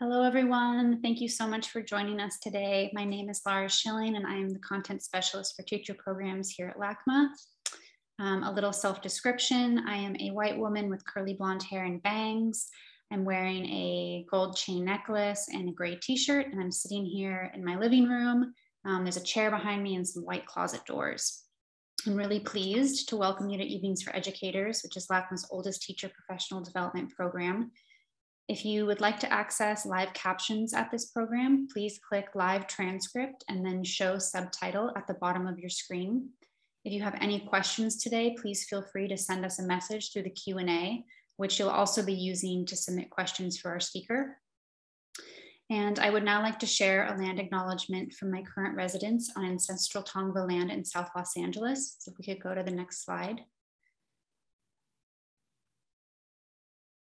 Hello, everyone. Thank you so much for joining us today. My name is Lara Schilling, and I am the content specialist for teacher programs here at LACMA. A little self-description. I am a white woman with curly blonde hair and bangs. I'm wearing a gold chain necklace and a gray t-shirt, and I'm sitting here in my living room. There's a chair behind me and some white closet doors. I'm really pleased to welcome you to Evenings for Educators, which is LACMA's oldest teacher professional development program. If you would like to access live captions at this program, please click live transcript and then show subtitle at the bottom of your screen. If you have any questions today, please feel free to send us a message through the Q&A, which you'll also be using to submit questions for our speaker. And I would now like to share a land acknowledgement from my current residence on ancestral Tongva land in South Los Angeles. So if we could go to the next slide.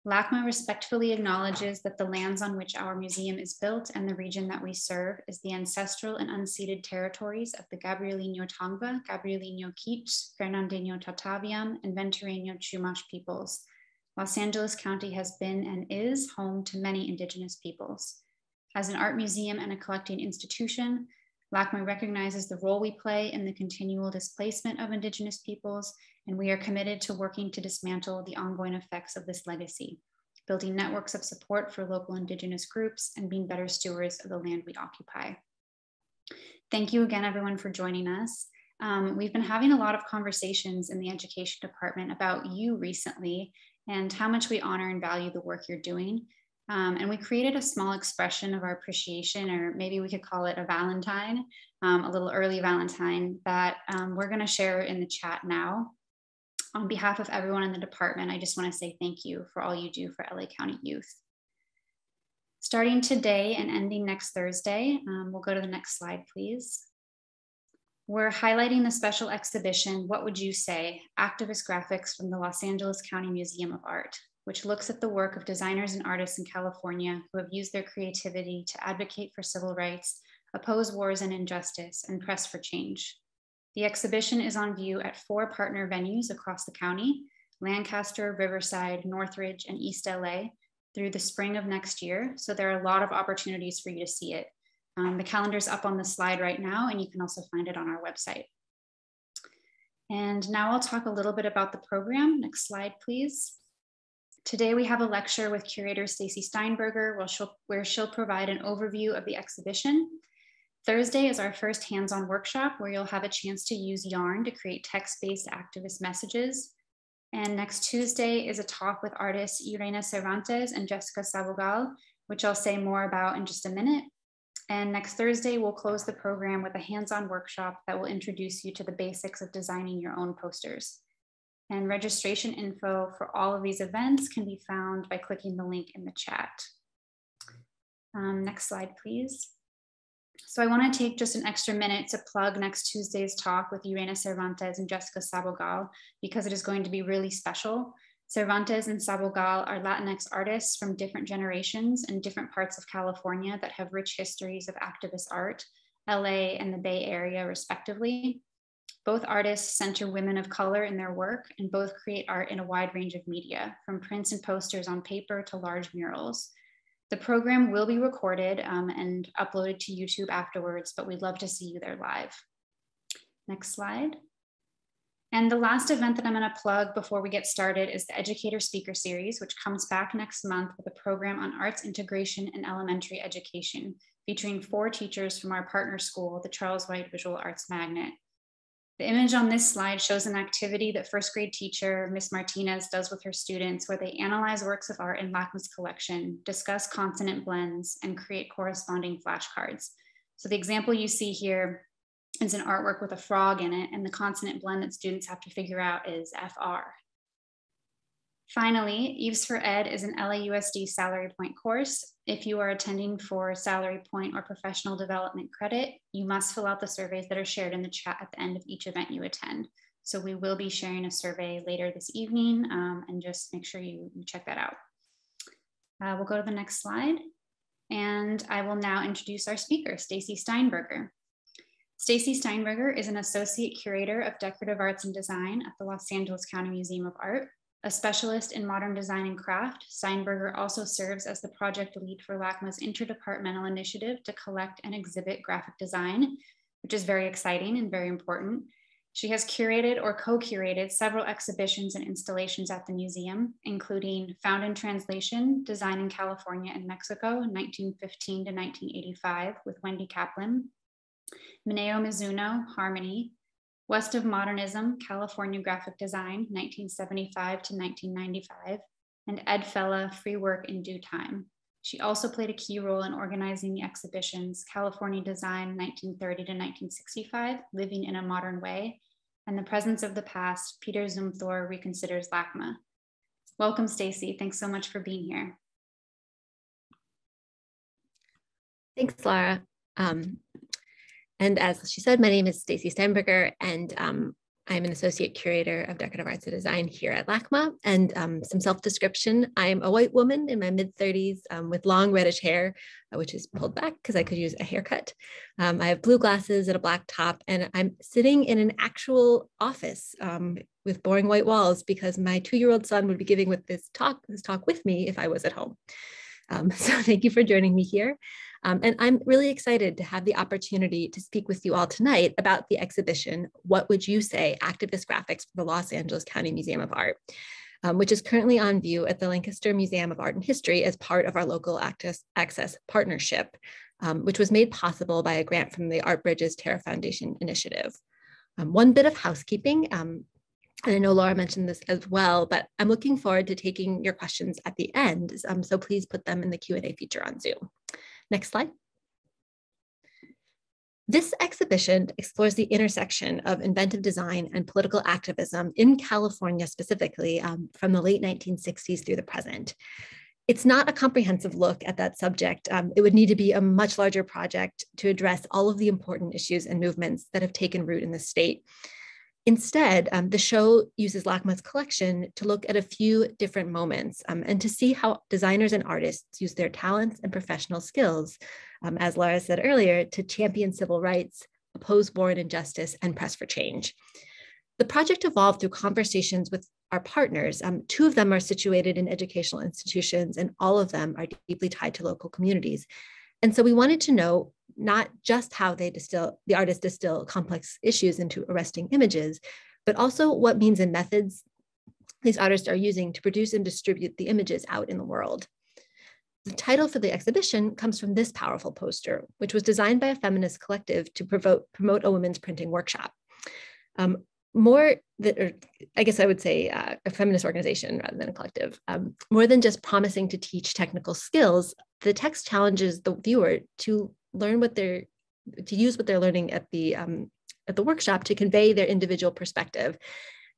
LACMA respectfully acknowledges that the lands on which our museum is built and the region that we serve is the ancestral and unceded territories of the Gabrielino Tongva, Gabrielino Kizh, Fernandeño Tataviam, and Ventureño Chumash peoples. Los Angeles County has been and is home to many Indigenous peoples. As an art museum and a collecting institution, LACMA recognizes the role we play in the continual displacement of Indigenous peoples, and we are committed to working to dismantle the ongoing effects of this legacy, building networks of support for local Indigenous groups and being better stewards of the land we occupy. Thank you again, everyone, for joining us. We've been having a lot of conversations in the education department about you recently and how much we honor and value the work you're doing. And we created a small expression of our appreciation, or maybe we could call it a Valentine, a little early Valentine that we're going to share in the chat now. On behalf of everyone in the department, I just want to say thank you for all you do for LA County youth. Starting today and ending next Thursday, we'll go to the next slide, please. We're highlighting the special exhibition, What Would You Say? Activist Graphics from the Los Angeles County Museum of Art, which looks at the work of designers and artists in California who have used their creativity to advocate for civil rights, oppose wars and injustice, and press for change. The exhibition is on view at 4 partner venues across the county, Lancaster, Riverside, Northridge, and East LA through the spring of next year. So there are a lot of opportunities for you to see it. The calendar's up on the slide right now, and you can also find it on our website. And now I'll talk a little bit about the program. Next slide, please. Today we have a lecture with curator Staci Steinberger where she'll provide an overview of the exhibition. Thursday is our first hands-on workshop where you'll have a chance to use yarn to create text-based activist messages. And next Tuesday is a talk with artists Irena Cervantes and Jessica Sabogal, which I'll say more about in just a minute. And next Thursday, we'll close the program with a hands-on workshop that will introduce you to the basics of designing your own posters. And registration info for all of these events can be found by clicking the link in the chat. Next slide, please. So I want to take just an extra minute to plug next Tuesday's talk with Irena Cervantes and Jessica Sabogal, because it is going to be really special. Cervantes and Sabogal are Latinx artists from different generations and different parts of California that have rich histories of activist art, LA and the Bay Area, respectively. Both artists center women of color in their work, and both create art in a wide range of media, from prints and posters on paper to large murals. The program will be recorded and uploaded to YouTube afterwards, but we'd love to see you there live. Next slide. And the last event that I'm going to plug before we get started is the Educator Speaker Series, which comes back next month with a program on arts integration and elementary education, featuring 4 teachers from our partner school, the Charles White Visual Arts Magnet. The image on this slide shows an activity that first grade teacher Ms. Martinez does with her students, where they analyze works of art in LACMA's collection, discuss consonant blends, and create corresponding flashcards. So the example you see here is an artwork with a frog in it, and the consonant blend that students have to figure out is FR. Finally, Eves for Ed is an LAUSD salary point course. If you are attending for salary point or professional development credit, you must fill out the surveys that are shared in the chat at the end of each event you attend. So we will be sharing a survey later this evening, and just make sure you check that out. We'll go to the next slide, and I will now introduce our speaker, Staci Steinberger. Staci Steinberger is an associate curator of decorative arts and design at the Los Angeles County Museum of Art. A specialist in modern design and craft, Steinberger also serves as the project lead for LACMA's interdepartmental initiative to collect and exhibit graphic design, which is very exciting and very important. She has curated or co-curated several exhibitions and installations at the museum, including Found in Translation, Design in California and Mexico, 1915 to 1985 with Wendy Kaplan, Mineo Mizuno, Harmony, West of Modernism, California Graphic Design, 1975 to 1995, and Ed Fella, Free Work in Due Time. She also played a key role in organizing the exhibitions, California Design, 1930 to 1965, Living in a Modern Way, and The Presence of the Past, Peter Zumthor Reconsiders LACMA. Welcome, Staci. Thanks so much for being here. Thanks, Lara. And as she said, my name is Staci Steinberger, and I'm an associate curator of decorative arts and design here at LACMA. And some self-description, I'm a white woman in my mid-30s with long reddish hair, which is pulled back because I could use a haircut. I have blue glasses and a black top, and I'm sitting in an actual office with boring white walls because my 2-year-old son would be giving with this talk with me if I was at home. So thank you for joining me here. And I'm really excited to have the opportunity to speak with you all tonight about the exhibition, What Would You Say? Activist Graphics for the Los Angeles County Museum of Art, which is currently on view at the Lancaster Museum of Art and History as part of our local access partnership, which was made possible by a grant from the Art Bridges Terra Foundation initiative. One bit of housekeeping. And I know Laura mentioned this as well, but I'm looking forward to taking your questions at the end. So please put them in the Q&A feature on Zoom. Next slide. This exhibition explores the intersection of inventive design and political activism in California specifically from the late 1960s through the present. It's not a comprehensive look at that subject. It would need to be a much larger project to address all of the important issues and movements that have taken root in the state. Instead, the show uses LACMA's collection to look at a few different moments and to see how designers and artists use their talents and professional skills, as Lara said earlier, to champion civil rights, oppose war and injustice, and press for change. The project evolved through conversations with our partners. Two of them are situated in educational institutions, and all of them are deeply tied to local communities. And so we wanted to know not just how they the artists distill complex issues into arresting images, but also what means and methods these artists are using to produce and distribute the images out in the world. The title for the exhibition comes from this powerful poster, which was designed by a feminist collective to promote a women's printing workshop. A feminist organization rather than a collective. More than just promising to teach technical skills, the text challenges the viewer to learn to use what they're learning at the workshop to convey their individual perspective.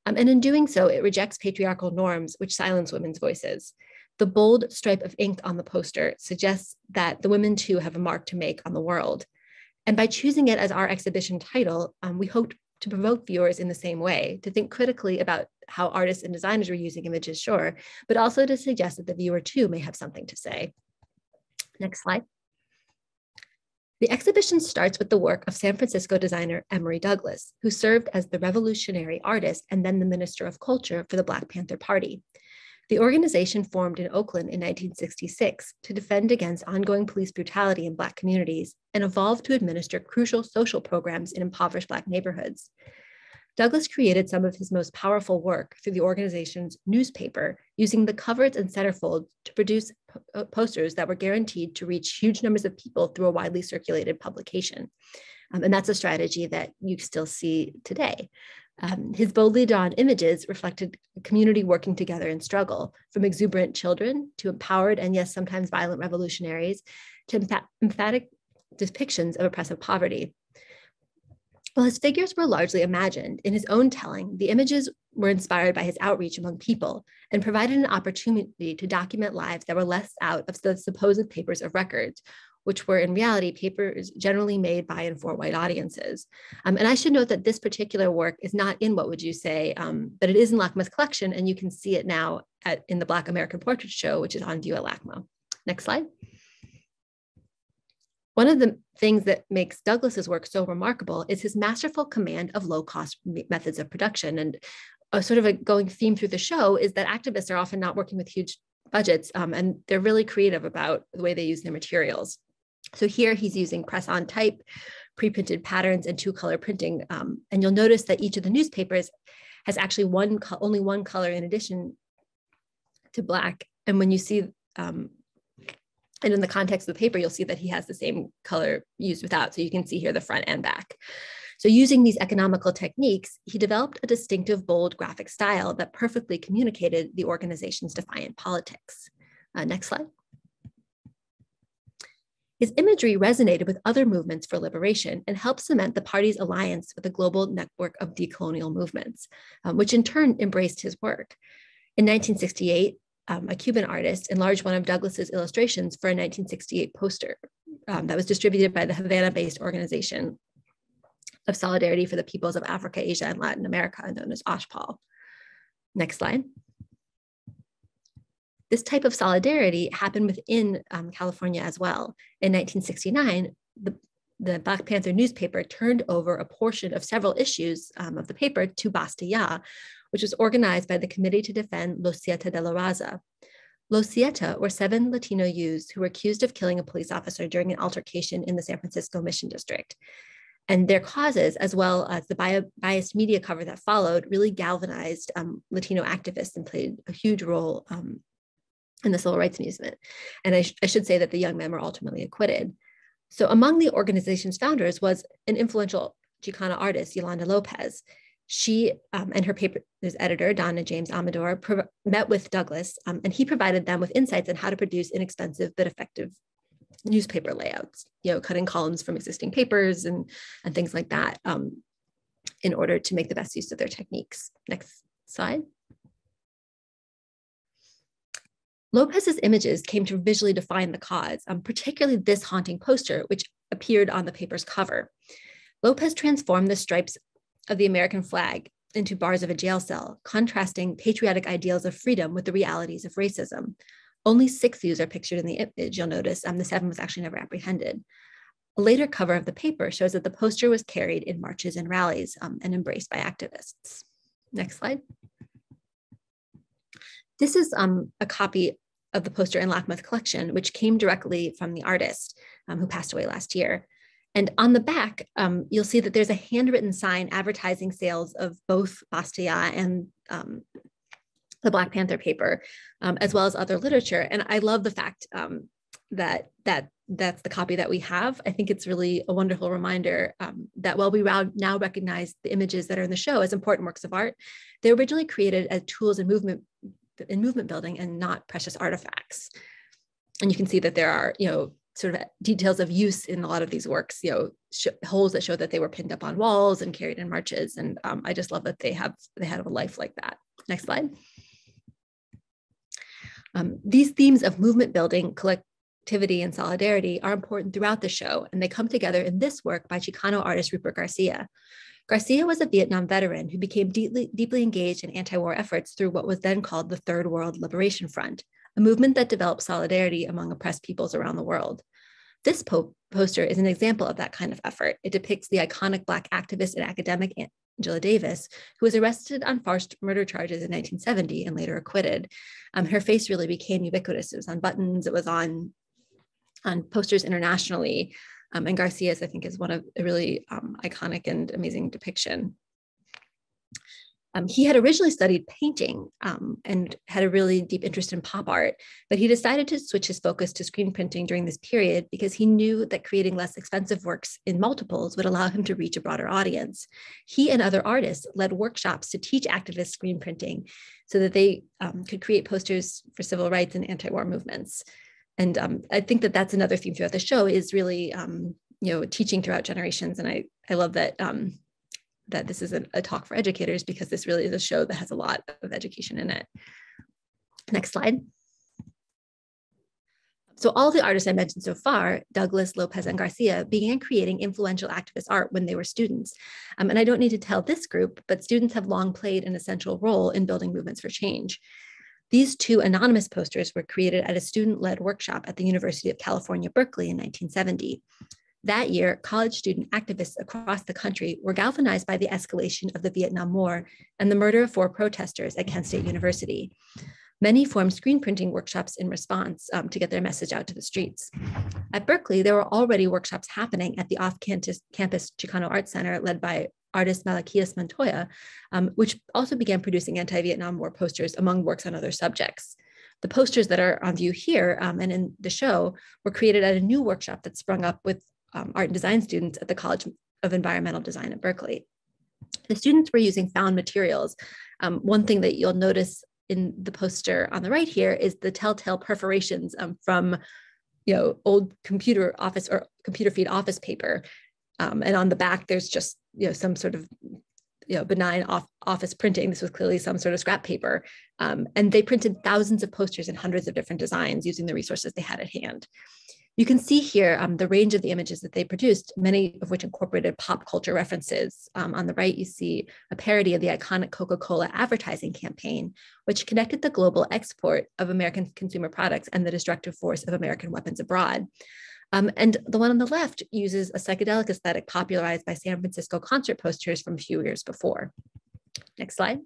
And in doing so, it rejects patriarchal norms which silence women's voices. The bold stripe of ink on the poster suggests that the women too have a mark to make on the world. And by choosing it as our exhibition title, we hoped to provoke viewers in the same way, to think critically about how artists and designers were using images, sure, but also to suggest that the viewer too may have something to say. Next slide. The exhibition starts with the work of San Francisco designer Emory Douglas, who served as the revolutionary artist and then the Minister of Culture for the Black Panther Party. The organization formed in Oakland in 1966 to defend against ongoing police brutality in Black communities and evolved to administer crucial social programs in impoverished Black neighborhoods. Douglas created some of his most powerful work through the organization's newspaper, using the covers and centerfold to produce posters that were guaranteed to reach huge numbers of people through a widely circulated publication. And that's a strategy that you still see today. His boldly drawn images reflected a community working together in struggle, from exuberant children to empowered and yes, sometimes violent revolutionaries, to emphatic depictions of oppressive poverty. While his figures were largely imagined, in his own telling, the images were inspired by his outreach among people and provided an opportunity to document lives that were left out of the supposed papers of records, which were in reality papers generally made by and for white audiences. And I should note that this particular work is not in What Would You Say, but it is in LACMA's collection, and you can see it now in the Black American Portrait Show, which is on view at LACMA. Next slide. One of the things that makes Douglas's work so remarkable is his masterful command of low-cost methods of production. And a sort of a going theme through the show is that activists are often not working with huge budgets, and they're really creative about the way they use their materials. So here he's using press-on type, pre-printed patterns, and two-color printing. And you'll notice that each of the newspapers has actually only one color in addition to black. And when you see, and in the context of the paper, you'll see that he has the same color used without. So you can see here the front and back. So using these economical techniques, he developed a distinctive, bold graphic style that perfectly communicated the organization's defiant politics. Next slide. His imagery resonated with other movements for liberation and helped cement the party's alliance with a global network of decolonial movements, which in turn embraced his work. In 1968, a Cuban artist enlarged one of Douglas's illustrations for a 1968 poster that was distributed by the Havana-based organization of Solidarity for the Peoples of Africa, Asia, and Latin America, known as OSHPAL. Next slide. This type of solidarity happened within California as well. In 1969, the Black Panther newspaper turned over a portion of several issues of the paper to Basta Ya, which was organized by the Committee to Defend Los Siete de la Raza. Los Siete were 7 Latino youths who were accused of killing a police officer during an altercation in the San Francisco Mission District. And their causes, as well as the biased media cover that followed, really galvanized Latino activists and played a huge role in the civil rights movement. And I should say that the young men were ultimately acquitted. So among the organization's founders was an influential Chicana artist, Yolanda Lopez. She and her paper's editor, Donna James Amador, met with Douglas, and he provided them with insights on how to produce inexpensive but effective newspaper layouts, cutting columns from existing papers and things like that in order to make the best use of their techniques. Next slide. Lopez's images came to visually define the cause, particularly this haunting poster, which appeared on the paper's cover. Lopez transformed the stripes of the American flag into bars of a jail cell, contrasting patriotic ideals of freedom with the realities of racism. Only 6 youths are pictured in the image, you'll notice, the 7th was actually never apprehended. A later cover of the paper shows that the poster was carried in marches and rallies and embraced by activists. Next slide. This is a copy of the poster in LACMA's collection, which came directly from the artist who passed away last year. And on the back, you'll see that there's a handwritten sign advertising sales of both Basta Ya and the Black Panther paper, as well as other literature. And I love the fact that's the copy that we have. I think it's really a wonderful reminder that while we now recognize the images that are in the show as important works of art, they were originally created as tools in movement building and not precious artifacts. And you can see that there are, sort of details of use in a lot of these works, holes that show that they were pinned up on walls and carried in marches. And I just love that they had a life like that. Next slide. These themes of movement building, collectivity, and solidarity are important throughout the show, and they come together in this work by Chicano artist Rupert Garcia. Garcia was a Vietnam veteran who became deeply engaged in anti-war efforts through what was then called the Third World Liberation Front, a movement that developed solidarity among oppressed peoples around the world. This poster is an example of that kind of effort. It depicts the iconic Black activist and academic Angela Davis, who was arrested on forced murder charges in 1970 and later acquitted. Her face really became ubiquitous. It was on buttons, it was on posters internationally. And Garcia's, I think, is one of a really iconic and amazing depiction. He had originally studied painting and had a really deep interest in pop art, but he decided to switch his focus to screen printing during this period because he knew that creating less expensive works in multiples would allow him to reach a broader audience. He and other artists led workshops to teach activists screen printing so that they could create posters for civil rights and anti-war movements. And I think that that's another theme throughout the show is really, teaching throughout generations. And I love that that this is a talk for educators because this really is a show that has a lot of education in it. Next slide. So all the artists I mentioned so far, Douglas, Lopez, and Garcia, began creating influential activist art when they were students. And I don't need to tell this group, but students have long played an essential role in building movements for change. These two anonymous posters were created at a student-led workshop at the University of California, Berkeley in 1970. That year, college student activists across the country were galvanized by the escalation of the Vietnam War and the murder of 4 protesters at Kent State University. Many formed screen printing workshops in response to get their message out to the streets. At Berkeley, there were already workshops happening at the off-campus Chicano Arts Center led by artist Malaquias Montoya, which also began producing anti-Vietnam War posters among works on other subjects. The posters that are on view here and in the show were created at a new workshop that sprung up with art and design students at the College of Environmental Design at Berkeley. The students were using found materials. One thing that you'll notice in the poster on the right here is the telltale perforations from, old computer office or computer feed office paper. And on the back, there's just, some sort of, benign office printing. This was clearly some sort of scrap paper. And they printed thousands of posters and hundreds of different designs using the resources they had at hand. You can see here the range of the images that they produced, many of which incorporated pop culture references. On the right, you see a parody of the iconic Coca-Cola advertising campaign, which connected the global export of American consumer products and the destructive force of American weapons abroad. And the one on the left uses a psychedelic aesthetic popularized by San Francisco concert posters from a few years before. Next slide.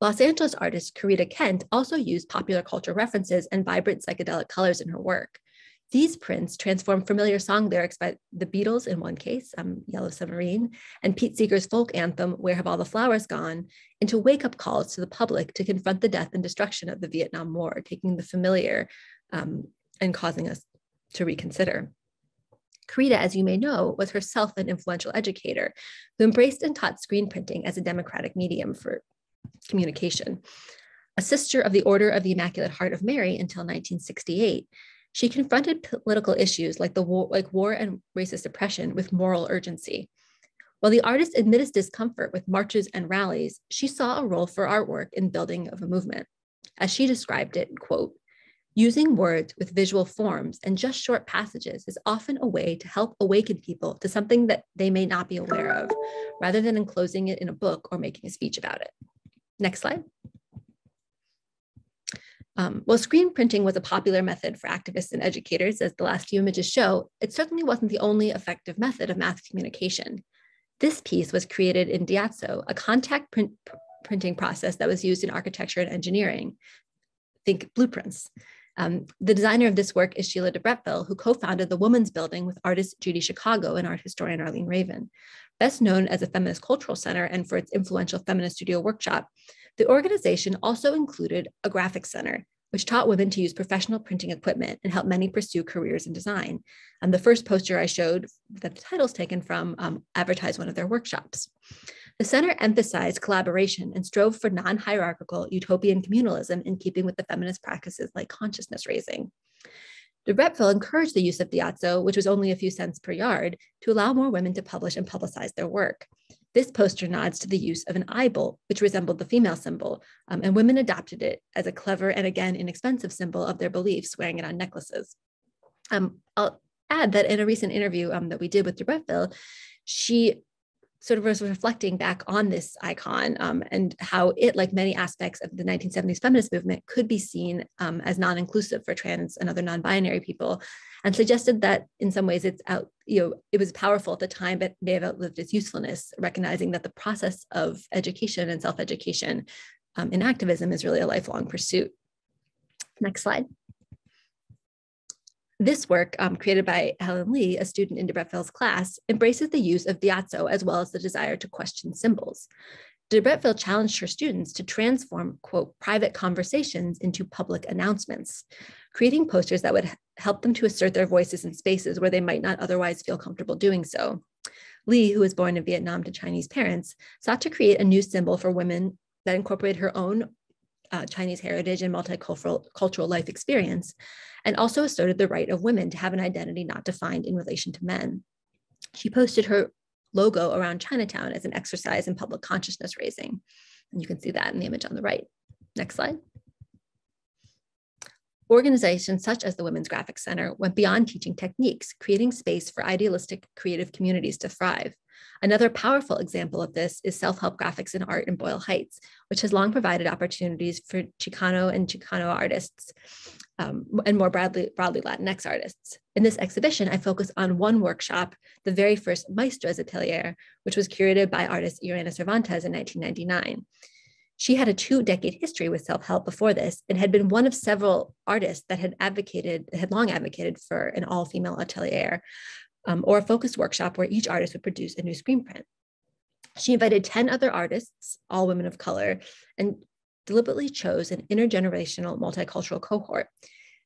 Los Angeles artist Corita Kent also used popular culture references and vibrant psychedelic colors in her work. These prints transformed familiar song lyrics by the Beatles in one case, Yellow Submarine, and Pete Seeger's folk anthem, Where Have All the Flowers Gone, into wake-up calls to the public to confront the death and destruction of the Vietnam War, taking the familiar and causing us to reconsider. Corita, as you may know, was herself an influential educator who embraced and taught screen printing as a democratic medium for communication. A sister of the Order of the Immaculate Heart of Mary until 1968, she confronted political issues like war and racist oppression with moral urgency. While the artist admitted discomfort with marches and rallies, she saw a role for artwork in building of a movement. As she described it, quote, "Using words with visual forms and just short passages is often a way to help awaken people to something that they may not be aware of, rather than enclosing it in a book or making a speech about it." Next slide. While screen printing was a popular method for activists and educators, as the last few images show, it certainly wasn't the only effective method of mass communication. This piece was created in Diazo, a contact printing process that was used in architecture and engineering. Think blueprints. The designer of this work is Sheila de Bretteville, who co-founded the Woman's Building with artist Judy Chicago and art historian Arlene Raven. Best known as a feminist cultural center and for its influential feminist studio workshop, the organization also included a graphic center, which taught women to use professional printing equipment and helped many pursue careers in design. And the first poster I showed that the title's taken from advertised one of their workshops. The center emphasized collaboration and strove for non-hierarchical utopian communalism in keeping with the feminist practices like consciousness raising. De Bretteville encouraged the use of Diazo, which was only a few cents per yard, to allow more women to publish and publicize their work. This poster nods to the use of an eyebolt, which resembled the female symbol, and women adopted it as a clever and again inexpensive symbol of their beliefs, wearing it on necklaces. I'll add that in a recent interview that we did with De Bretteville, she sort of was reflecting back on this icon and how it, like many aspects of the 1970s feminist movement, could be seen as non-inclusive for trans and other non-binary people, and suggested that in some ways it's out, it was powerful at the time, but may have outlived its usefulness, recognizing that the process of education and self-education in activism is really a lifelong pursuit. Next slide. This work, created by Helen Lee, a student in de Bretteville's class, embraces the use of Diazo as well as the desire to question symbols. De Bretteville challenged her students to transform, quote, private conversations into public announcements, creating posters that would help them to assert their voices in spaces where they might not otherwise feel comfortable doing so. Lee, who was born in Vietnam to Chinese parents, sought to create a new symbol for women that incorporated her own Chinese heritage and multicultural life experience, and also asserted the right of women to have an identity not defined in relation to men. She posted her logo around Chinatown as an exercise in public consciousness raising. And you can see that in the image on the right. Next slide. Organizations such as the Women's Graphic Center went beyond teaching techniques, creating space for idealistic creative communities to thrive. Another powerful example of this is self-help graphics and art in Boyle Heights, which has long provided opportunities for Chicano and Chicana artists. and more broadly Latinx artists. In this exhibition, I focus on one workshop, the very first Maestras Atelier, which was curated by artist Irena Cervantes in 1999. She had a 2-decade history with self-help before this and had been one of several artists that had long advocated for an all-female atelier or a focused workshop where each artist would produce a new screen print. She invited 10 other artists, all women of color, and deliberately chose an intergenerational multicultural cohort.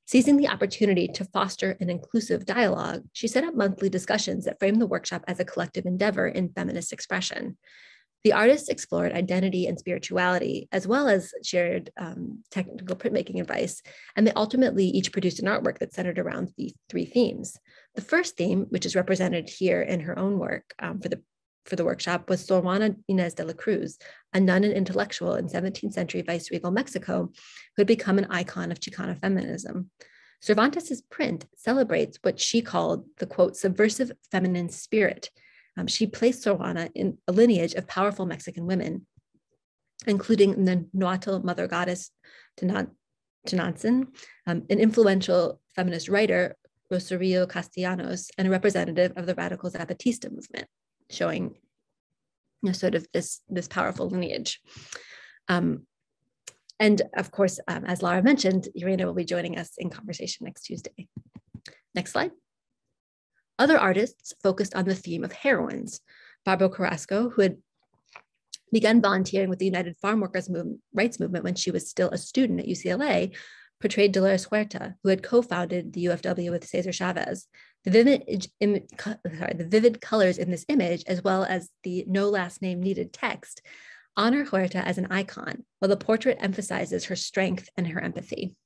Seizing the opportunity to foster an inclusive dialogue, she set up monthly discussions that framed the workshop as a collective endeavor in feminist expression. The artists explored identity and spirituality, as well as shared technical printmaking advice, and they ultimately each produced an artwork that centered around the three themes. The first theme, which is represented here in her own work for the workshop, was Sor Juana Inés de la Cruz, a nun and intellectual in 17th century viceregal Mexico who had become an icon of Chicana feminism. Cervantes' print celebrates what she called the, quote, subversive feminine spirit. She placed Sor Juana in a lineage of powerful Mexican women, including the Nahuatl mother goddess Tenantzin, an influential feminist writer, Rosario Castellanos, and a representative of the radical Zapatista movement, showing, you know, sort of this powerful lineage. And of course, as Lara mentioned, Irena will be joining us in conversation next Tuesday. Next slide. Other artists focused on the theme of heroines. Barbara Carrasco, who had begun volunteering with the United Farm Workers rights movement when she was still a student at UCLA, portrayed Dolores Huerta, who had co-founded the UFW with Cesar Chavez. The vivid colors in this image, as well as the no last name needed text, honor Huerta as an icon, while the portrait emphasizes her strength and her empathy.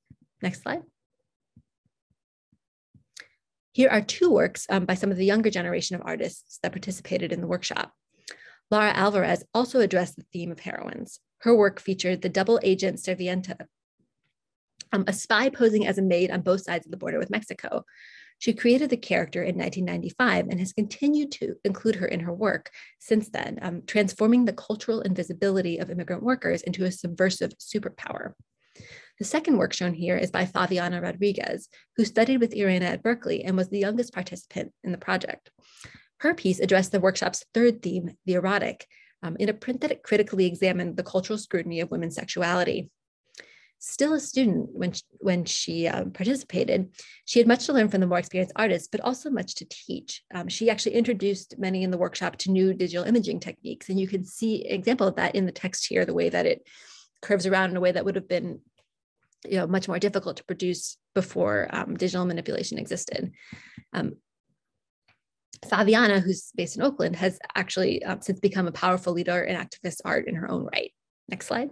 Next slide. Here are two works by some of the younger generation of artists that participated in the workshop. Lara Alvarez also addressed the theme of heroines. Her work featured the double agent Sirvienta, a spy posing as a maid on both sides of the border with Mexico. She created the character in 1995 and has continued to include her in her work since then, transforming the cultural invisibility of immigrant workers into a subversive superpower. The second work shown here is by Fabiana Rodriguez, who studied with Irena at Berkeley and was the youngest participant in the project. Her piece addressed the workshop's third theme, the erotic, in a print that critically examined the cultural scrutiny of women's sexuality. Still a student when she participated, she had much to learn from the more experienced artists, but also much to teach. She actually introduced many in the workshop to new digital imaging techniques. And you can see an example of that in the text here, the way that it curves around in a way that would have been, you know, much more difficult to produce before digital manipulation existed. Fabiana, who's based in Oakland, has actually since become a powerful leader in activist art in her own right. Next slide.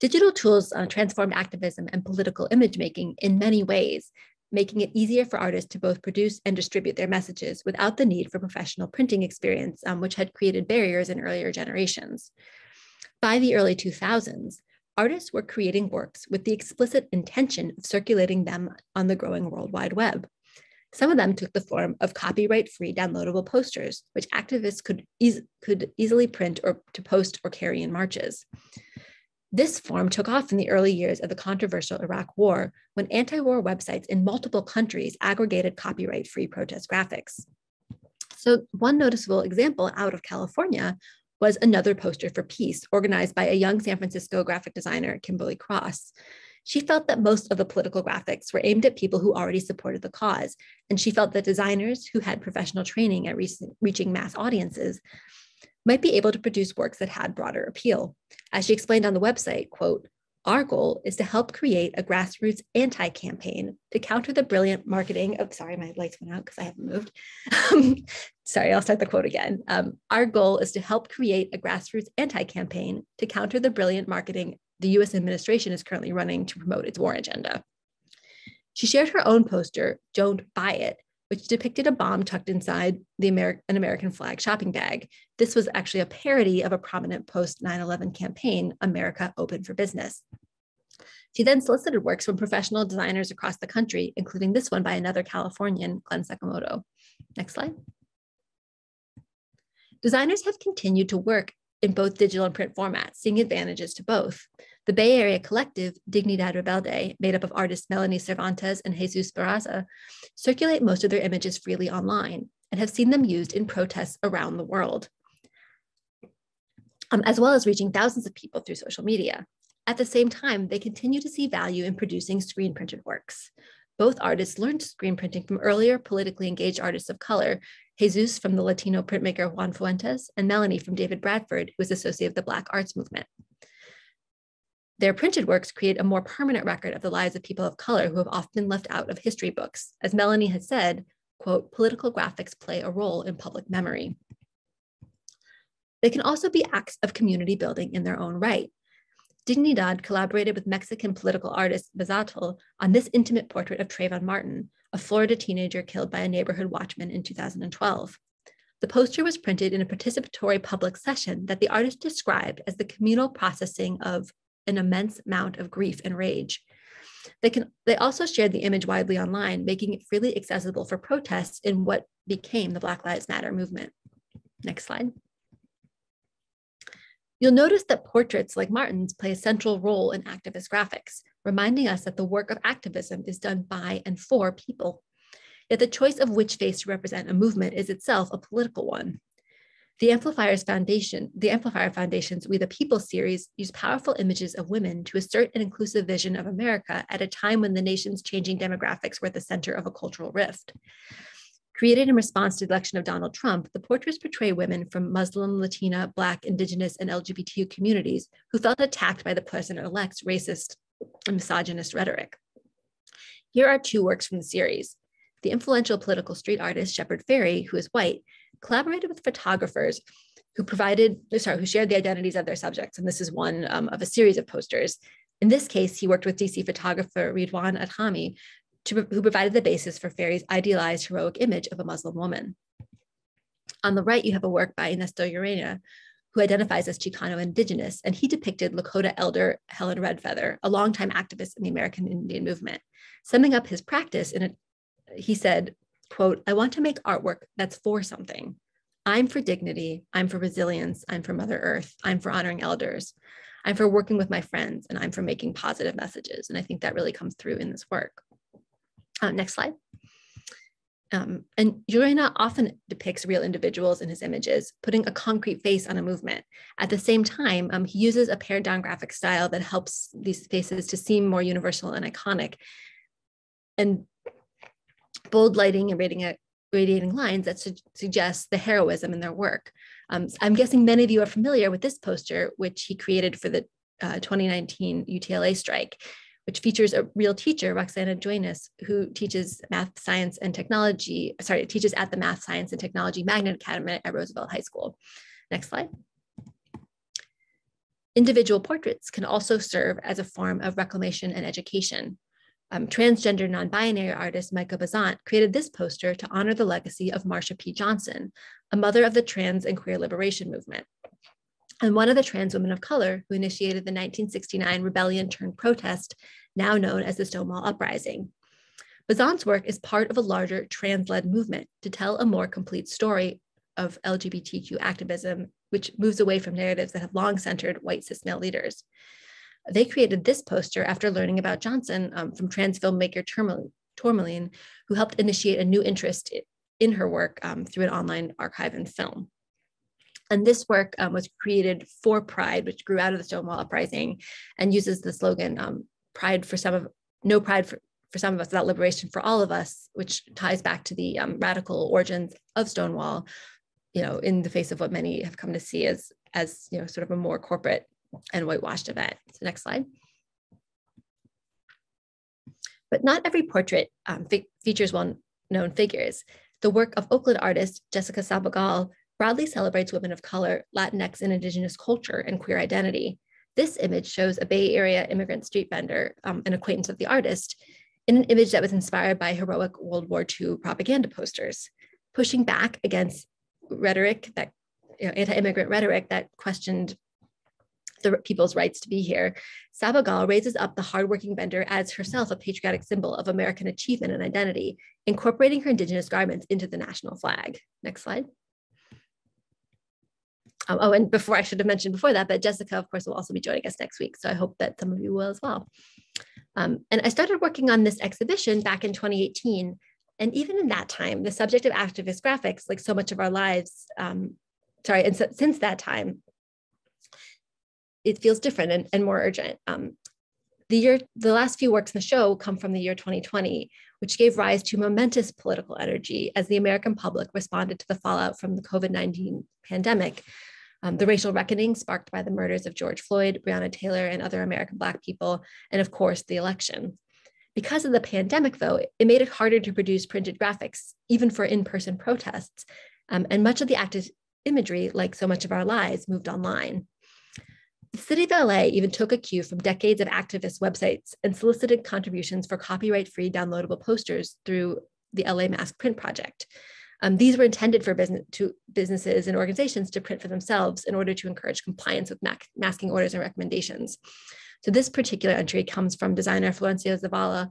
Digital tools transformed activism and political image making in many ways, making it easier for artists to both produce and distribute their messages without the need for professional printing experience, which had created barriers in earlier generations. By the early 2000s, artists were creating works with the explicit intention of circulating them on the growing World Wide Web. Some of them took the form of copyright-free downloadable posters, which activists could easily print or to post or carry in marches. This form took off in the early years of the controversial Iraq War, when anti-war websites in multiple countries aggregated copyright-free protest graphics. So one noticeable example out of California was Another Poster for Peace, organized by a young San Francisco graphic designer, Kimberly Cross. She felt that most of the political graphics were aimed at people who already supported the cause, and she felt that designers who had professional training at reaching mass audiences might be able to produce works that had broader appeal. As she explained on the website, quote, "Our goal is to help create a grassroots anti-campaign to counter the brilliant marketing of," sorry, my lights went out because I haven't moved. Sorry, I'll start the quote again. "Our goal is to help create a grassroots anti-campaign to counter the brilliant marketing the US administration is currently running to promote its war agenda." She shared her own poster, "Don't Buy It," which depicted a bomb tucked inside an American flag shopping bag. This was actually a parody of a prominent post-9/11 campaign, America Open for Business. She then solicited works from professional designers across the country, including this one by another Californian, Glenn Sakamoto. Next slide. Designers have continued to work in both digital and print formats, seeing advantages to both. The Bay Area collective, Dignidad Rebelde, made up of artists Melanie Cervantes and Jesus Barraza, circulate most of their images freely online and have seen them used in protests around the world, as well as reaching thousands of people through social media. At the same time, they continue to see value in producing screen printed works. Both artists learned screen printing from earlier politically engaged artists of color, Jesus from the Latino printmaker Juan Fuentes, and Melanie from David Bradford, who is associate of the Black Arts Movement. Their printed works create a more permanent record of the lives of people of color who have often left out of history books. As Melanie has said, quote, political graphics play a role in public memory. They can also be acts of community building in their own right. Dignidad collaborated with Mexican political artist Bazatol on this intimate portrait of Trayvon Martin, a Florida teenager killed by a neighborhood watchman in 2012. The poster was printed in a participatory public session that the artist described as the communal processing of an immense amount of grief and rage. They also shared the image widely online, making it freely accessible for protests in what became the Black Lives Matter movement. Next slide. You'll notice that portraits like Martin's play a central role in activist graphics, reminding us that the work of activism is done by and for people. Yet the choice of which face to represent a movement is itself a political one. The Amplifier Foundation's We the People series used powerful images of women to assert an inclusive vision of America at a time when the nation's changing demographics were at the center of a cultural rift. Created in response to the election of Donald Trump, the portraits portray women from Muslim, Latina, Black, Indigenous, and LGBTQ communities who felt attacked by the president-elect's racist and misogynist rhetoric. Here are two works from the series. The influential political street artist Shepard Fairey, who is white, collaborated with photographers who shared the identities of their subjects. And this is one of a series of posters. In this case, he worked with DC photographer Ridwan Adhami, who provided the basis for Fairey's idealized heroic image of a Muslim woman. On the right, you have a work by Ernesto Urena, who identifies as Chicano indigenous, and he depicted Lakota elder Helen Redfeather, a longtime activist in the American Indian movement. Summing up his practice, he said, quote, I want to make artwork that's for something. I'm for dignity, I'm for resilience, I'm for Mother Earth, I'm for honoring elders, I'm for working with my friends, and I'm for making positive messages. And I think that really comes through in this work. Next slide. And Urena often depicts real individuals in his images, putting a concrete face on a movement. At the same time, he uses a pared down graphic style that helps these faces to seem more universal and iconic. And bold lighting and radiating lines that suggest the heroism in their work. I'm guessing many of you are familiar with this poster, which he created for the 2019 UTLA strike, which features a real teacher, Roxana Joynes, who teaches at the Math, Science, and Technology Magnet Academy at Roosevelt High School. Next slide. Individual portraits can also serve as a form of reclamation and education. Transgender non-binary artist Micah Bazant created this poster to honor the legacy of Marsha P. Johnson, a mother of the trans and queer liberation movement, and one of the trans women of color who initiated the 1969 rebellion-turned-protest, now known as the Stonewall Uprising. Bazant's work is part of a larger trans-led movement to tell a more complete story of LGBTQ activism, which moves away from narratives that have long centered white cis male leaders. They created this poster after learning about Johnson from trans filmmaker Tourmaline, who helped initiate a new interest in her work through an online archive and film. And this work was created for Pride, which grew out of the Stonewall Uprising and uses the slogan, no pride for some of us without liberation for all of us, which ties back to the radical origins of Stonewall, in the face of what many have come to see as sort of a more corporate and whitewashed event. So next slide. But not every portrait features well-known figures. The work of Oakland artist Jessica Sabogal broadly celebrates women of color, Latinx and indigenous culture and queer identity. This image shows a Bay Area immigrant street vendor, an acquaintance of the artist, in an image that was inspired by heroic World War II propaganda posters, pushing back against rhetoric that, anti-immigrant rhetoric that questioned the people's rights to be here. Sabogal raises up the hardworking vendor as herself a patriotic symbol of American achievement and identity, incorporating her indigenous garments into the national flag. Next slide. Oh, and before, I should have mentioned before that, but Jessica, of course, will also be joining us next week. So I hope that some of you will as well. And I started working on this exhibition back in 2018. And even in that time, the subject of activist graphics, like so much of our lives, since that time, it feels different and more urgent. The last few works in the show come from the year 2020, which gave rise to momentous political energy as the American public responded to the fallout from the COVID-19 pandemic, the racial reckoning sparked by the murders of George Floyd, Breonna Taylor, and other American Black people, and of course, the election. Because of the pandemic, though, it made it harder to produce printed graphics, even for in-person protests, and much of the active imagery, like so much of our lives, moved online. The city of LA even took a cue from decades of activist websites and solicited contributions for copyright-free downloadable posters through the LA Mask Print Project. These were intended for businesses and organizations to print for themselves in order to encourage compliance with masking orders and recommendations. So this particular entry comes from designer Florencio Zavala,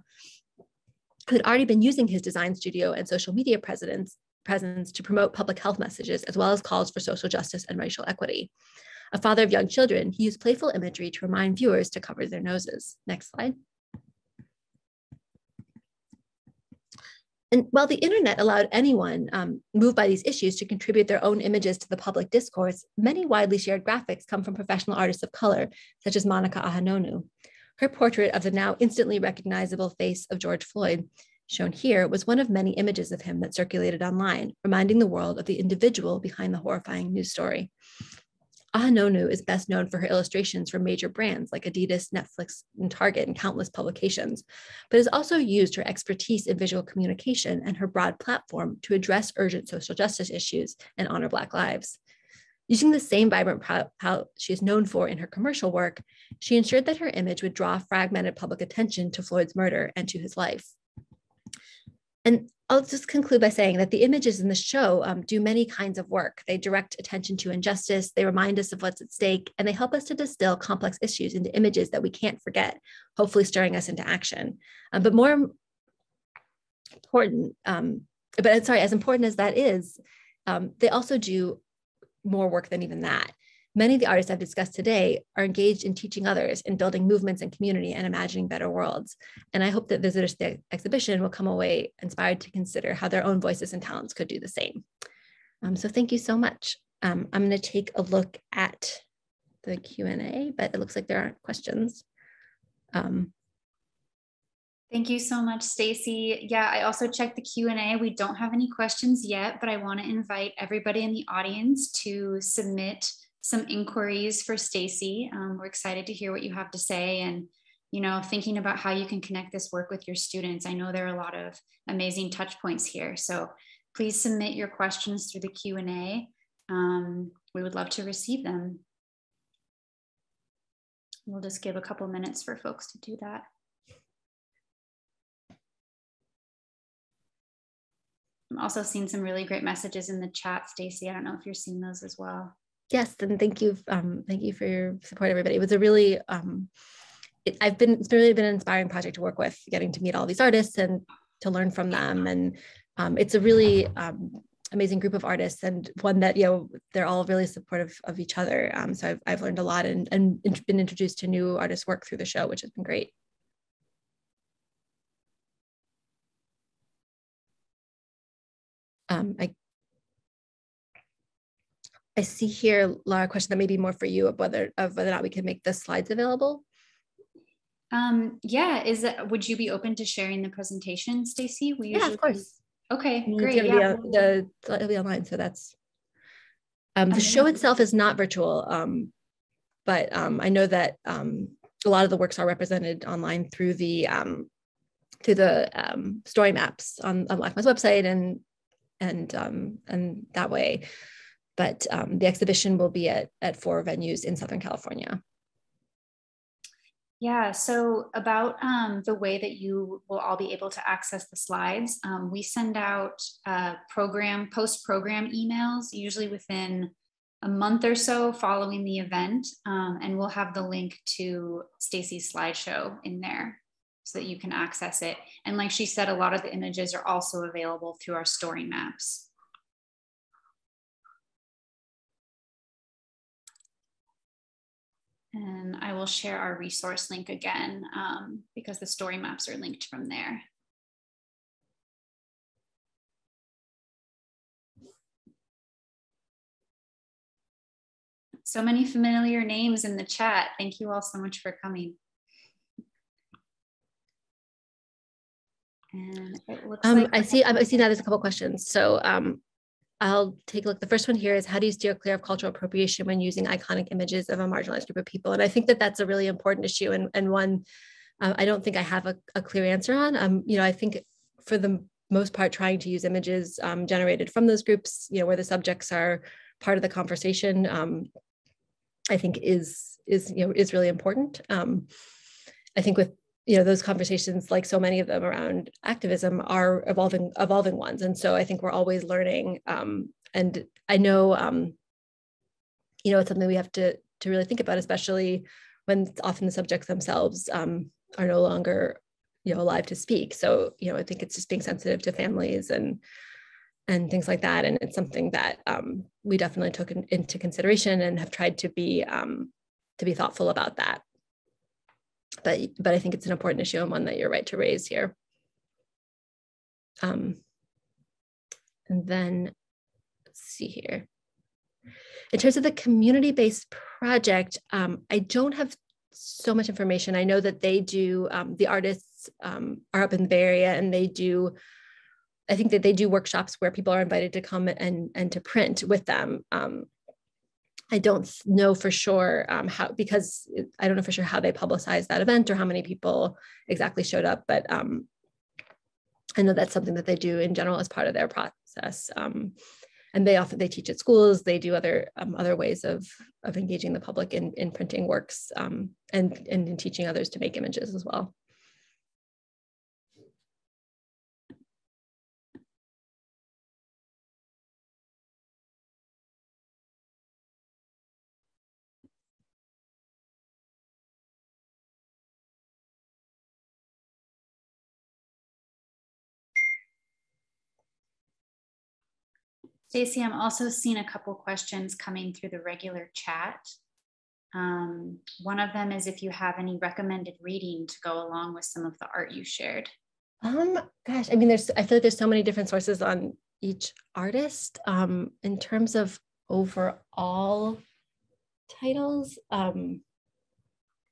who had already been using his design studio and social media presence to promote public health messages, as well as calls for social justice and racial equity. A father of young children, he used playful imagery to remind viewers to cover their noses. Next slide. And while the internet allowed anyone moved by these issues to contribute their own images to the public discourse, many widely shared graphics come from professional artists of color, such as Monica Ahenonu. Her portrait of the now instantly recognizable face of George Floyd, shown here, was one of many images of him that circulated online, reminding the world of the individual behind the horrifying news story. Ahenonu is best known for her illustrations for major brands like Adidas, Netflix, and Target, and countless publications, but has also used her expertise in visual communication and her broad platform to address urgent social justice issues and honor Black lives. Using the same vibrant palette she is known for in her commercial work, she ensured that her image would draw fragmented public attention to Floyd's murder and to his life. And I'll just conclude by saying that the images in the show do many kinds of work. They direct attention to injustice, they remind us of what's at stake, and they help us to distill complex issues into images that we can't forget, hopefully stirring us into action. As important as that is, they also do more work than even that. Many of the artists I've discussed today are engaged in teaching others, in building movements and community, and imagining better worlds. And I hope that visitors to the exhibition will come away inspired to consider how their own voices and talents could do the same. So thank you so much. I'm going to take a look at the Q&A, but it looks like there aren't questions. Thank you so much, Staci. Yeah, I also checked the Q&A. We don't have any questions yet, but I want to invite everybody in the audience to submit some inquiries for Staci. We're excited to hear what you have to say, and thinking about how you can connect this work with your students. I know there are a lot of amazing touch points here, so please submit your questions through the Q&A. We would love to receive them. We'll just give a couple minutes for folks to do that. I'm also seeing some really great messages in the chat, Staci. I don't know if you're seeing those as well. Yes, and thank you for your support, everybody. It was a really, it's really been an inspiring project to work with, getting to meet all these artists and to learn from them. And it's a really amazing group of artists, and one that, they're all really supportive of each other. So I've learned a lot and been introduced to new artists' work through the show, which has been great. I see here, Lara, a question that may be more for you of whether or not we can make the slides available. Yeah, would you be open to sharing the presentation, Staci? Yeah, of course. Okay, great. It'll be online, so that's. The show itself is not virtual, but I know that a lot of the works are represented online through the story maps on LACMA's website and that way. But the exhibition will be at 4 venues in Southern California. Yeah, so about the way that you will all be able to access the slides, we send out post-program emails, usually within a month or so following the event, and we'll have the link to Staci's slideshow in there so that you can access it. And like she said, a lot of the images are also available through our story maps. And I will share our resource link again because the story maps are linked from there. So many familiar names in the chat. Thank you all so much for coming. And it looks like I see now there's a couple of questions. So I'll take a look. The first one here is, how do you steer clear of cultural appropriation when using iconic images of a marginalized group of people? And I think that that's a really important issue, and one I don't think I have a clear answer on. You know, I think for the most part, trying to use images generated from those groups, you know, where the subjects are part of the conversation, I think is really important. I think with, you know, those conversations, like so many of them around activism, are evolving ones. And so I think we're always learning. And I know, you know, it's something we have to really think about, especially when often the subjects themselves are no longer, you know, alive to speak. So, you know, I think it's just being sensitive to families and things like that. And it's something that we definitely took into consideration and have tried to be thoughtful about that. But I think it's an important issue and one that you're right to raise here. And then let's see here. In terms of the community-based project, I don't have so much information. I know that they do, the artists are up in the Bay Area, and they do, I think that they do workshops where people are invited to come and to print with them. I don't know for sure how, because I don't know for sure how they publicized that event or how many people exactly showed up, but I know that's something that they do in general as part of their process. And they teach at schools, they do other ways of engaging the public in printing works and in teaching others to make images as well. Staci, I'm also seeing a couple questions coming through the regular chat. One of them is if you have any recommended reading to go along with some of the art you shared. Gosh, I mean, I feel like there's so many different sources on each artist. In terms of overall titles, you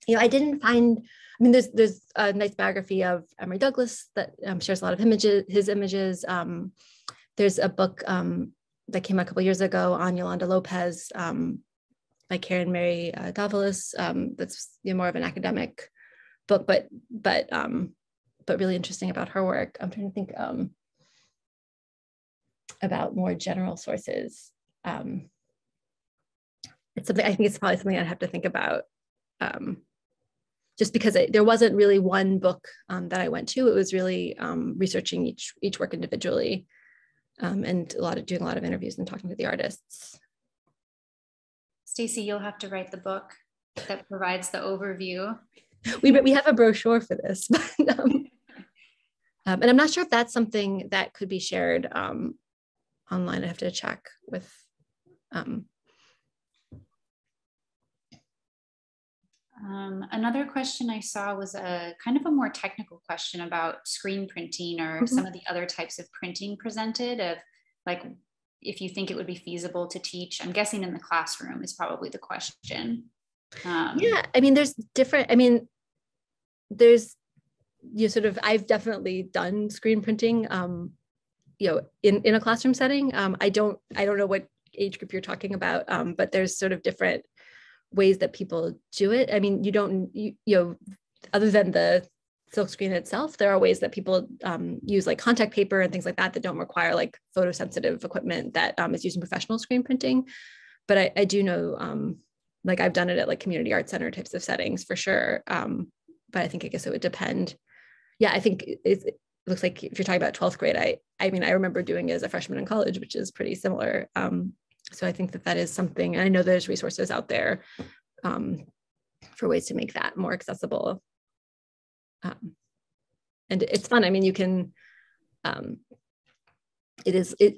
know, I didn't find, I mean, there's a nice biography of Emory Douglas that shares a lot of his images. There's a book that came out a couple years ago on Yolanda Lopez by Karen Mary Davalos. That's, you know, more of an academic book, but really interesting about her work. I'm trying to think about more general sources. It's something, I think it's probably something I'd have to think about, just because there wasn't really one book that I went to. It was really researching each work individually. And doing a lot of interviews and talking to the artists. Staci, you'll have to write the book that provides the overview. We have a brochure for this, but, and I'm not sure if that's something that could be shared online. I have to check with. Another question I saw was a kind of a more technical question about screen printing or some of the other types of printing presented, of like, if you think it would be feasible to teach, I'm guessing in the classroom is probably the question. Yeah, I mean, I've definitely done screen printing, you know, in a classroom setting. I don't know what age group you're talking about, but there's sort of different ways that people do it. I mean, you know, other than the silkscreen itself, there are ways that people use like contact paper and things like that don't require like photosensitive equipment that is using professional screen printing. But I do know, like I've done it at like community art center types of settings for sure. But I guess it would depend. Yeah, I think it looks like if you're talking about 12th grade, I remember doing it as a freshman in college, which is pretty similar. So I think that is something, and I know there's resources out there for ways to make that more accessible. And it's fun. I mean, you can, I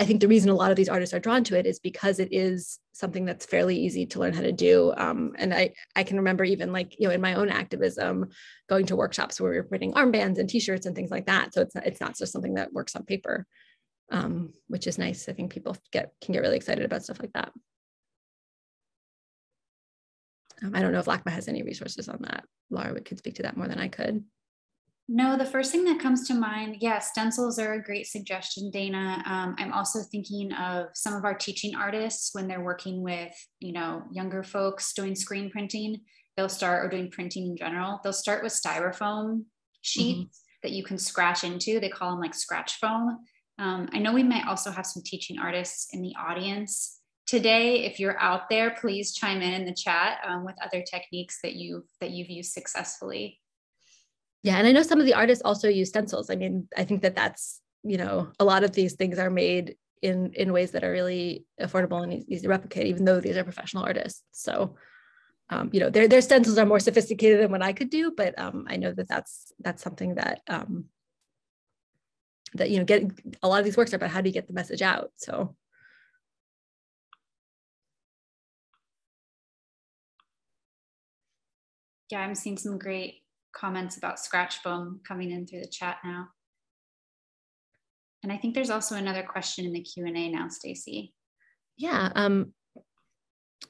think the reason a lot of these artists are drawn to it is because it is something that's fairly easy to learn how to do. And I can remember even like, you know, in my own activism, going to workshops where we were printing armbands and t-shirts and things like that. So it's not just something that works on paper, which is nice. I think people can get really excited about stuff like that. I don't know if LACMA has any resources on that. Lara could speak to that more than I could. No, the first thing that comes to mind, yeah, stencils are a great suggestion, Dana. I'm also thinking of some of our teaching artists when they're working with, you know, younger folks doing screen printing, or doing printing in general, they'll start with styrofoam sheets that you can scratch into. They call them like scratch foam. I know we might also have some teaching artists in the audience today. If you're out there, please chime in the chat with other techniques that you've used successfully. Yeah, and I know some of the artists also use stencils. I mean, I think that that's, you know, a lot of these things are made in ways that are really affordable and easy to replicate, even though these are professional artists. So, you know, their stencils are more sophisticated than what I could do, but I know that that's something that, you know, a lot of these works are about how do you get the message out, so. Yeah, I'm seeing some great comments about scratch foam coming in through the chat now. And I think there's also another question in the Q&A now, Staci. Yeah,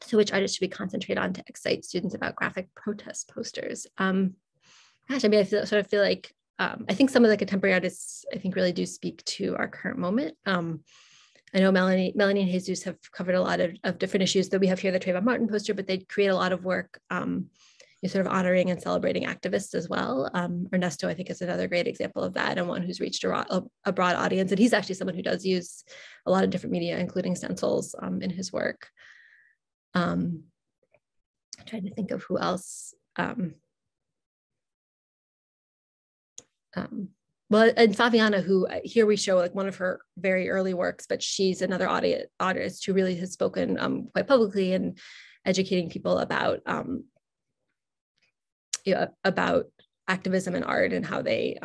so which artists should we concentrate on to excite students about graphic protest posters? Gosh, I mean, I sort of feel like, I think some of the contemporary artists, I think really do speak to our current moment. I know Melanie and Jesus have covered a lot of different issues that we have here, the Trayvon Martin poster, but they create a lot of work sort of honoring and celebrating activists as well. Ernesto, I think, is another great example of that, and one who's reached a broad audience. And he's actually someone who does use a lot of different media, including stencils in his work. I'm trying to think of who else. Well, and Fabiana, who here we show like one of her very early works, but she's another artist who really has spoken quite publicly and educating people about activism and art, and how they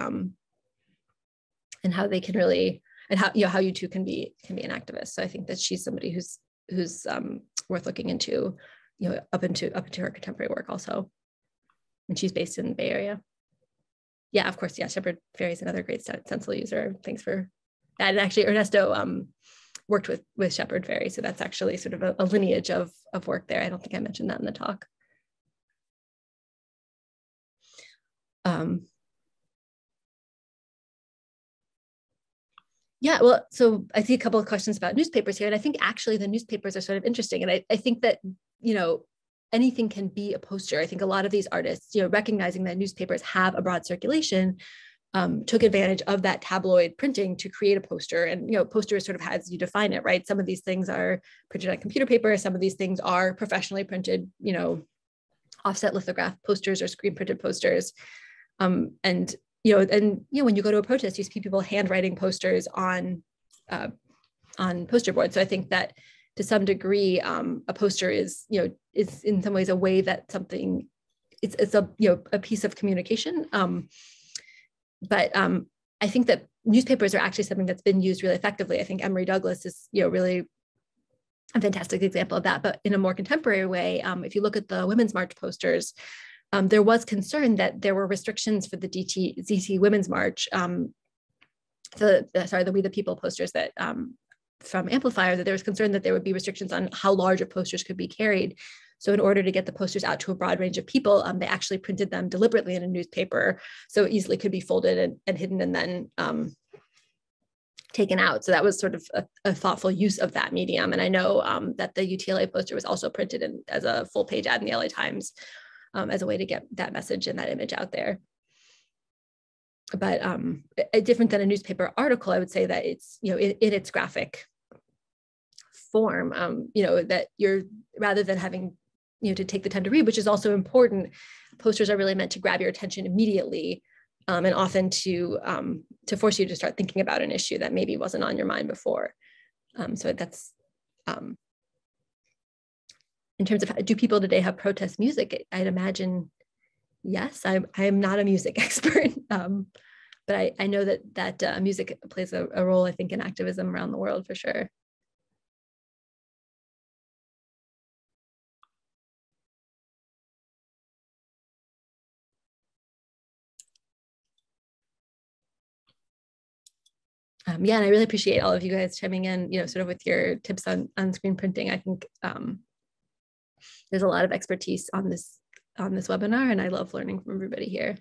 can really, and how, you know, how you too can be an activist. So I think that she's somebody who's worth looking into, you know, up into her contemporary work also. And she's based in the Bay Area. Yeah, of course. Yeah, Shepard Fairey is another great stencil user. Thanks for that. And actually, Ernesto worked with Shepard Fairey, so that's actually sort of a lineage of work there. I don't think I mentioned that in the talk. Yeah, well, so I see a couple of questions about newspapers here, and I think actually the newspapers are sort of interesting. And I think that, you know, anything can be a poster. I think a lot of these artists, you know, recognizing that newspapers have a broad circulation, took advantage of that tabloid printing to create a poster. And, you know, poster is sort of as you define it, right? Some of these things are printed on computer paper. Some of these things are professionally printed, you know, offset lithograph posters or screen printed posters. And when you go to a protest, you see people handwriting posters on poster boards. So I think that to some degree, a poster is, you know, it's in some ways a way that something, it's a, you know, a piece of communication. But I think that newspapers are actually something that's been used really effectively. I think Emory Douglas is, you know, really a fantastic example of that. But in a more contemporary way, if you look at the Women's March posters, there was concern that there were restrictions for the ZT Women's March, the We the People posters that from Amplifier, that there was concern that there would be restrictions on how large of posters could be carried. So in order to get the posters out to a broad range of people, they actually printed them deliberately in a newspaper, so it easily could be folded and hidden and then taken out. So that was sort of a thoughtful use of that medium. And I know that the UTLA poster was also printed as a full page ad in the LA Times, as a way to get that message and that image out there. But different than a newspaper article, I would say that it's, you know, in its graphic form, you know, that you're, rather than having, you know, to take the time to read, which is also important, posters are really meant to grab your attention immediately, and often to force you to start thinking about an issue that maybe wasn't on your mind before. So that's, in terms of, do people today have protest music? I'd imagine, yes. I'm not a music expert, But I know that music plays a role, I think, in activism around the world for sure. Yeah, and I really appreciate all of you guys chiming in, you know, sort of with your tips on screen printing. I think there's a lot of expertise on this webinar, and I love learning from everybody here.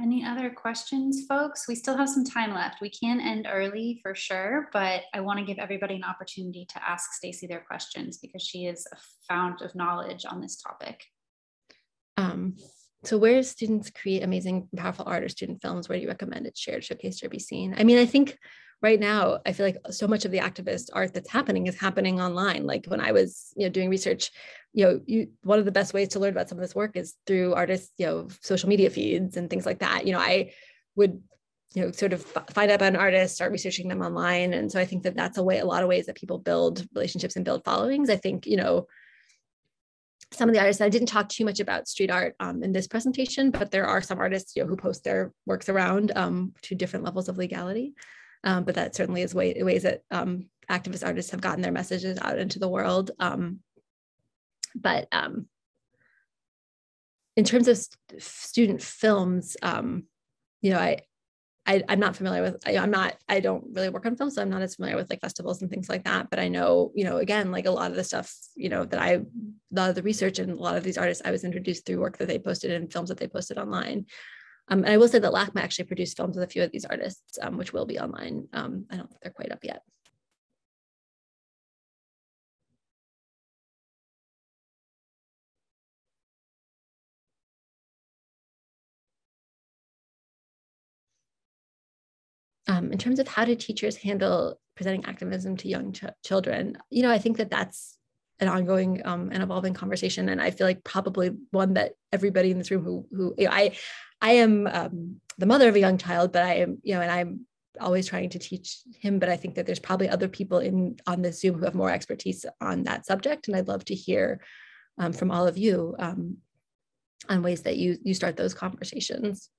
Any other questions, folks? We still have some time left. We can end early for sure, but I want to give everybody an opportunity to ask Staci their questions because she is a fount of knowledge on this topic. So where students create amazing, powerful art or student films, where do you recommend it's shared, showcased, or be seen? I mean, I think right now, I feel like so much of the activist art that's happening is happening online. Like when I was, you know, doing research, you know, one of the best ways to learn about some of this work is through artists, you know, social media feeds and things like that. You know, I would, you know, sort of find out about an artist, start researching them online. And so I think that that's a way, a lot of ways that people build relationships and build followings. I think, you know, some of the artists, I didn't talk too much about street art in this presentation, but there are some artists, you know, who post their works around to different levels of legality. But that certainly is ways that activist artists have gotten their messages out into the world. But in terms of student films, you know, I'm not familiar with, I don't really work on film, so I'm not as familiar with like festivals and things like that. But I know, you know, again, like a lot of the stuff, you know, that a lot of the research and a lot of these artists I was introduced through work that they posted and films that they posted online. And I will say that LACMA actually produced films with a few of these artists, which will be online. I don't think they're quite up yet. In terms of how do teachers handle presenting activism to young children, you know, I think that that's an ongoing and evolving conversation, and I feel like probably one that everybody in this room who you know, I am the mother of a young child, but I am, you know, and I'm always trying to teach him. But I think that there's probably other people on this Zoom who have more expertise on that subject, and I'd love to hear from all of you on ways that you start those conversations.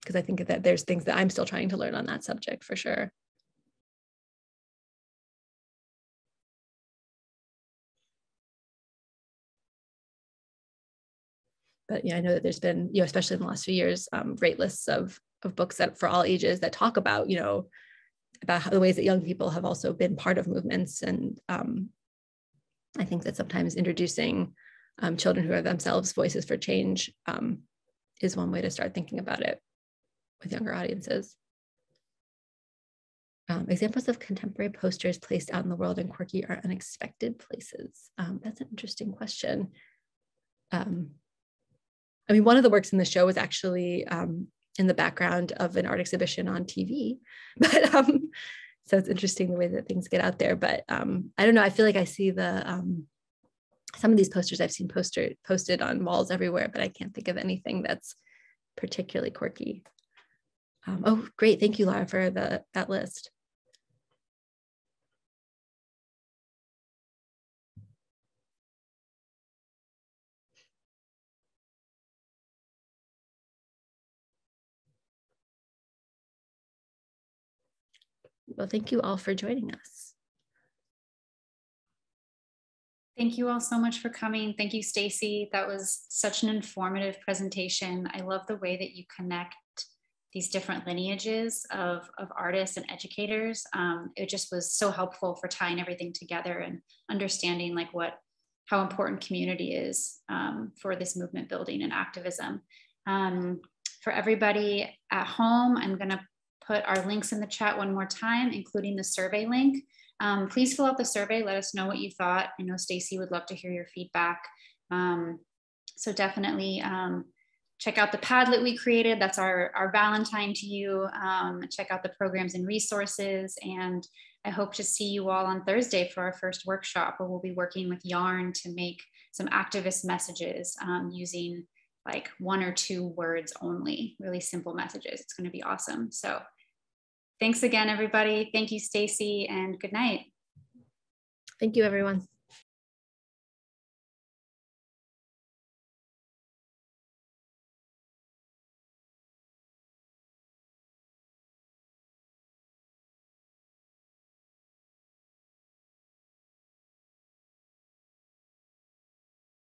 Because I think that there's things that I'm still trying to learn on that subject for sure. But yeah, I know that there's been, you know, especially in the last few years, great lists of books that for all ages that talk about, you know, about how the ways that young people have also been part of movements. And I think that sometimes introducing children who are themselves voices for change is one way to start thinking about it with younger audiences. Examples of contemporary posters placed out in the world in quirky or unexpected places. That's an interesting question. I mean, one of the works in the show was actually in the background of an art exhibition on TV, but so it's interesting the way that things get out there. But I don't know, I feel like I see the, some of these posters I've seen posted on walls everywhere, but I can't think of anything that's particularly quirky. Oh, great. Thank you, Lara, for that list. Well, thank you all for joining us. Thank you all so much for coming. Thank you, Staci. That was such an informative presentation. I love the way that you connect these different lineages of artists and educators. It just was so helpful for tying everything together and understanding like how important community is for this movement building and activism. For everybody at home, I'm gonna put our links in the chat one more time, including the survey link. Please fill out the survey. Let us know what you thought. I know Staci would love to hear your feedback. So definitely check out the Padlet we created. That's our Valentine to you. Check out the programs and resources. And I hope to see you all on Thursday for our first workshop, where we'll be working with yarn to make some activist messages using like 1 or 2 words only, really simple messages. It's going to be awesome. So Thanks again, everybody. Thank you, Staci, and good night. Thank you, everyone.